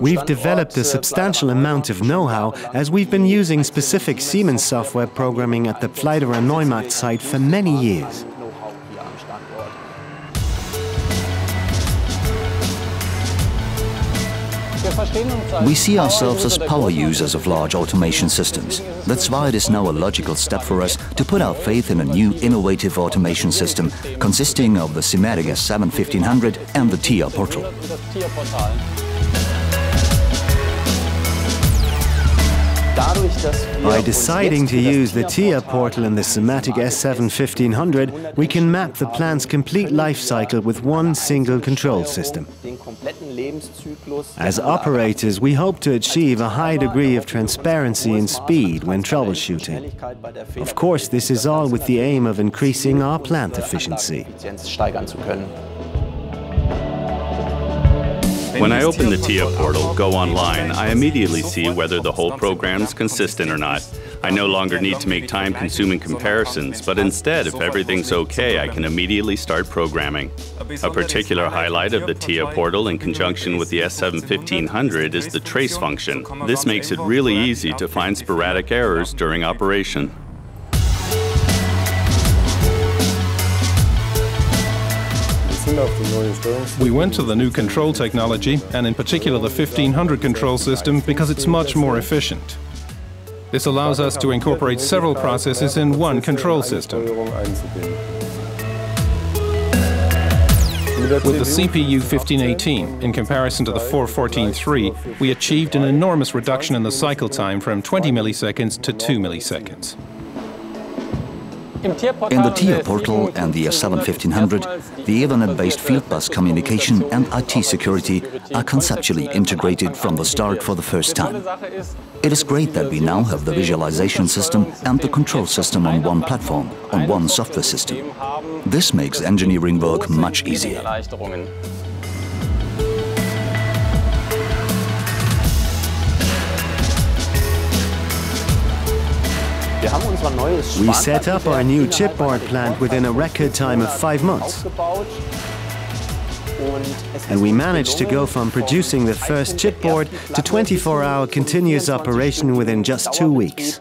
We've developed a substantial amount of know-how, as we've been using specific Siemens software programming at the Pfleiderer Neumarkt site for many years. We see ourselves as power users of large automation systems. That's why it is now a logical step for us to put our faith in a new innovative automation system consisting of the SIMATIC S7-1500 and the TIA Portal. By deciding to use the TIA Portal and the SIMATIC S7-1500, we can map the plant's complete life cycle with one single control system. As operators, we hope to achieve a high degree of transparency and speed when troubleshooting. Of course, this is all with the aim of increasing our plant efficiency. When I open the TIA Portal, go online, I immediately see whether the whole program is consistent or not. I no longer need to make time-consuming comparisons, but instead, if everything's okay, I can immediately start programming. A particular highlight of the TIA Portal in conjunction with the S7-1500 is the trace function. This makes it really easy to find sporadic errors during operation. We went to the new control technology, and in particular the 1500 control system, because it's much more efficient. This allows us to incorporate several processes in one control system. With the CPU 1518, in comparison to the 414-3, we achieved an enormous reduction in the cycle time from 20 milliseconds to 2 milliseconds. In the TIA Portal and the S7-1500, the Ethernet-based field bus communication and IT security are conceptually integrated from the start for the first time. It is great that we now have the visualization system and the control system on one platform, on one software system. This makes engineering work much easier. We set up our new chipboard plant within a record time of 5 months. And we managed to go from producing the first chipboard to 24-hour continuous operation within just 2 weeks.